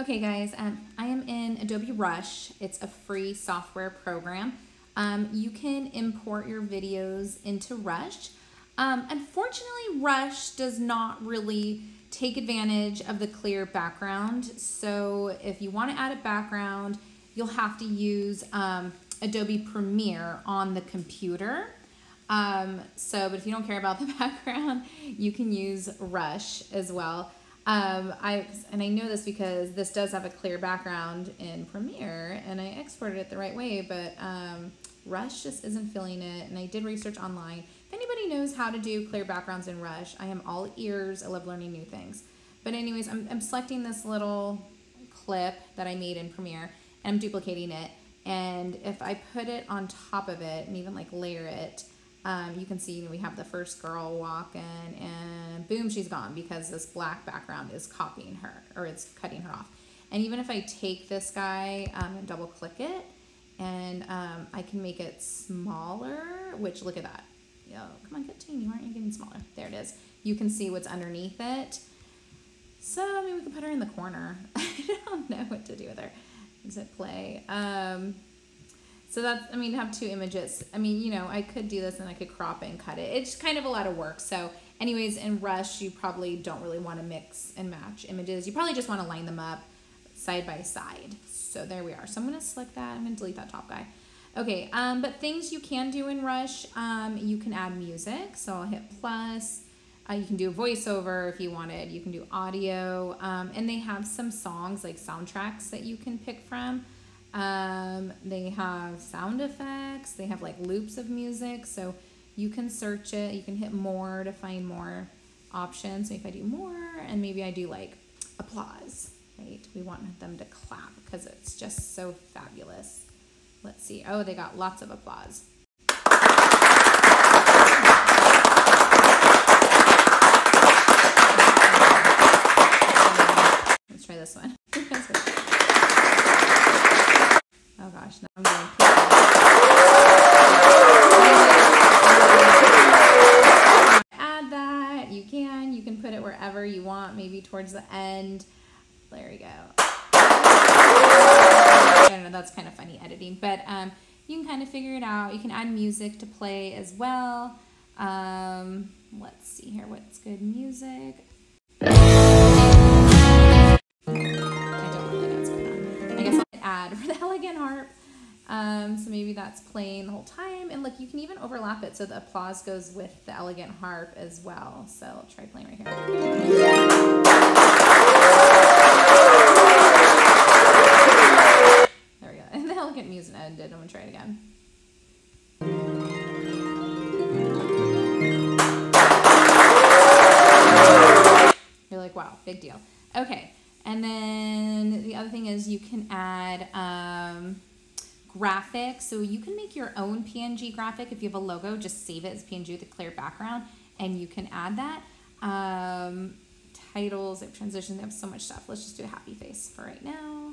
Okay guys, I am in Adobe Rush. It's a free software program. You can import your videos into Rush. Unfortunately, Rush does not really take advantage of the clear background. So if you want to add a background, you'll have to use Adobe Premiere on the computer. But if you don't care about the background, you can use Rush as well. And I know this because this does have a clear background in Premiere, and I exported it the right way, but Rush just isn't feeling it, and I did research online. If anybody knows how to do clear backgrounds in Rush, I am all ears. I love learning new things. But anyways, I'm selecting this little clip that I made in Premiere, and I'm duplicating it, and if I put it on top of it and even like layer it, you can see we have the first girl walking, and boom, she's gone because this black background is copying her, or it's cutting her off. And even if I take this guy and double click it, and I can make it smaller, which look at that. Yo, come on, get teeny, why aren't you getting smaller? There it is. You can see what's underneath it. So, I mean, we can put her in the corner. I don't know what to do with her. Does it play? So that's, I mean, have two images. I mean, you know, I could do this and I could crop it and cut it. It's kind of a lot of work. So anyways, in Rush, you probably don't really want to mix and match images. You probably just want to line them up side by side. So there we are. So I'm going to select that. I'm going to delete that top guy. Okay, but things you can do in Rush, you can add music. So I'll hit plus. You can do voiceover if you wanted. You can do audio. And they have some songs, like soundtracks, that you can pick from. They have sound effects, they have like loops of music, so you can search it, you can hit more to find more options. So if I do more, and maybe I do like applause, right? We want them to clap because it's just so fabulous. Let's see. Oh, they got lots of applause. Let's try this one. Oh gosh, now I'm going to add that. You can put it wherever you want, maybe towards the end. There we go. I don't know, that's kind of funny editing, but you can kind of figure it out. You can add music to play as well. Let's see here, what's good music? Elegant harp. So maybe that's playing the whole time. And look, you can even overlap it so the applause goes with the elegant harp as well. So I'll try playing right here. There we go. And the elegant music ended. I'm going to try it again. You're like, wow, big deal. Okay. And then the other thing is you can add graphics. So you can make your own PNG graphic. If you have a logo, just save it as PNG with a clear background, and you can add that. Titles, transitions, they have so much stuff. Let's just do a happy face for right now.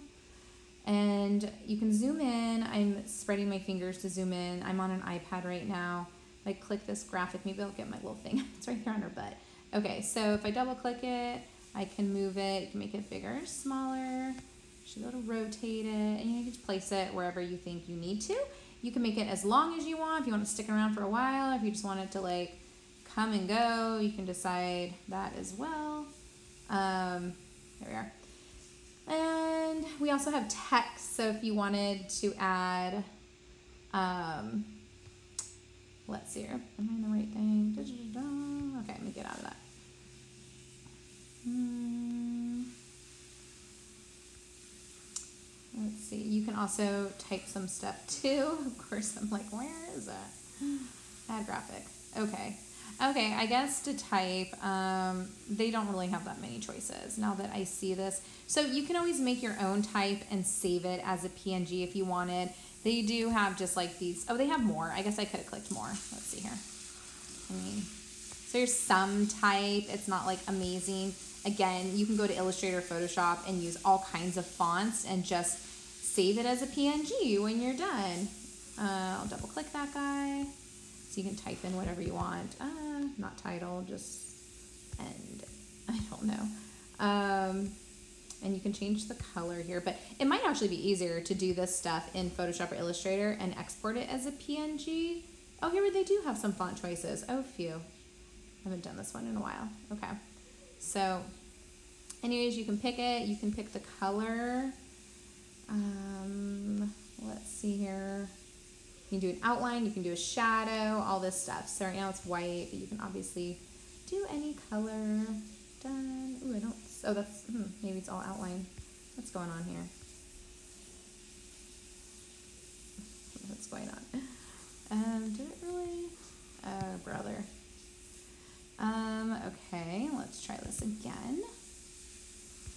And you can zoom in. I'm spreading my fingers to zoom in. I'm on an iPad right now. If I click this graphic, maybe I'll get my little thing. It's right here on her butt. Okay, so if I double click it, I can move it, you can make it bigger, smaller, should be able to rotate it, and you can just place it wherever you think you need to. You can make it as long as you want, if you want to stick around for a while, if you just want it to like come and go, you can decide that as well. There we are. And we also have text, so if you wanted to add, let's see here, am I in the right thing? Okay, let me get out of that. Let's see, you can also type some stuff too. Of course, I'm like, where is that? Add graphic. Okay. Okay, I guess to type, they don't really have that many choices now that I see this. So you can always make your own type and save it as a PNG if you wanted. They do have just like these. Oh, they have more. I guess I could have clicked more. Let's see here. I mean, so there's some type. It's not like amazing. Again, you can go to Illustrator, Photoshop, and use all kinds of fonts and just save it as a PNG when you're done. I'll double click that guy. So you can type in whatever you want. Not title, just end. I don't know. and you can change the color here, but it might actually be easier to do this stuff in Photoshop or Illustrator and export it as a PNG. Oh, here they do have some font choices. Oh, phew. I haven't done this one in a while. Okay. So anyways, you can pick it. You can pick the color. Let's see here. You can do an outline, you can do a shadow, all this stuff. So right now it's white, but you can obviously do any color. Done. Ooh, I don't, oh, that's, maybe it's all outline. What's going on here? What's going on? Did it really? Oh, brother. Okay, let's try this again.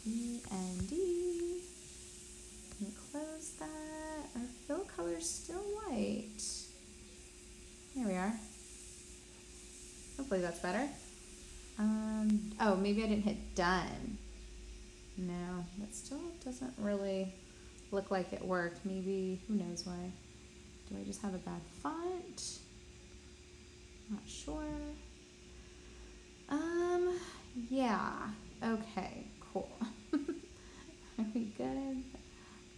E-N-D. Can you close that? Our fill color's still white. There we are. Hopefully that's better. Oh, maybe I didn't hit done. No, that still doesn't really look like it worked. Maybe, who knows why. Do I just have a bad font? Not sure. Yeah, okay, cool. Are we good?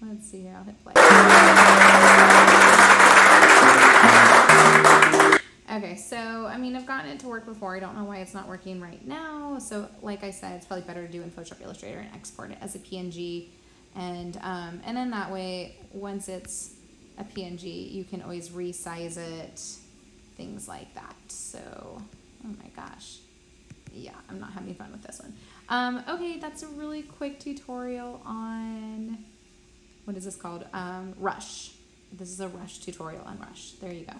Let's see here, I'll hit play. Okay, so, I mean, I've gotten it to work before. I don't know why it's not working right now. So, like I said, it's probably better to do in Photoshop Illustrator and export it as a PNG. And then that way, once it's a PNG, you can always resize it, things like that. So, oh my gosh. Yeah, I'm not having fun with this one. Okay, that's a really quick tutorial on... what is this called? Rush. This is a Rush tutorial on Rush. There you go.